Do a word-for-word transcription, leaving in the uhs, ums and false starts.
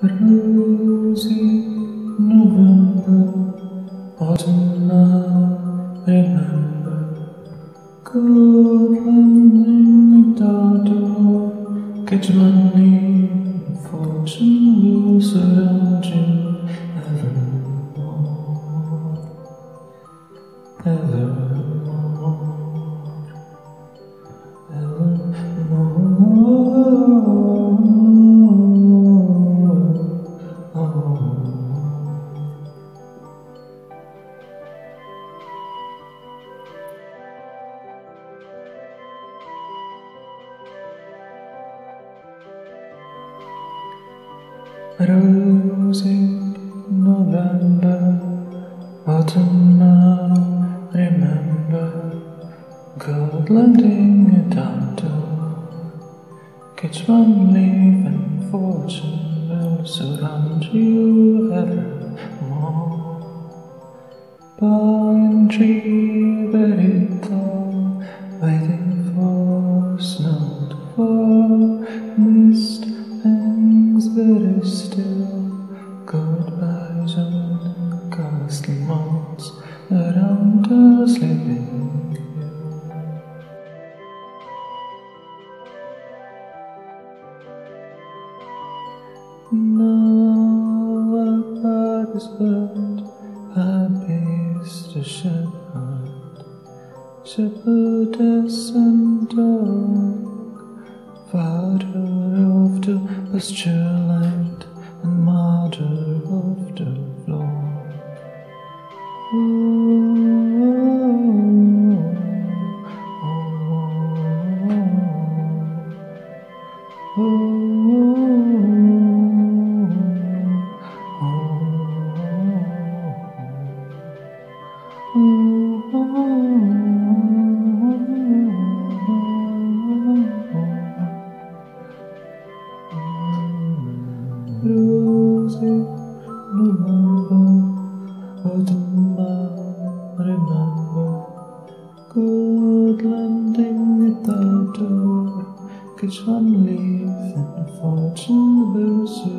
Rosehip November, autumn now remember. Cook in the door, catch money, fortune will surround you evermore, evermore, evermore. Rosehip November, autumn now remember. Gold landing at our door, catch one leaf and fortune will surround you evermore. Pine tree very tall, waiting for snow to fall. Mist hangs very still, goodbyes on ghastly moths around her sleeping hill. Now our heart is hurt, our peace to shepherd, shepherdess and dog, father of the pasture land and mother of the floor. Oh, oh, oh, oh, oh, oh, oh, oh. Rosehip November, autumn now remember. Good landing at the door, catch one leaf and fortune will soon.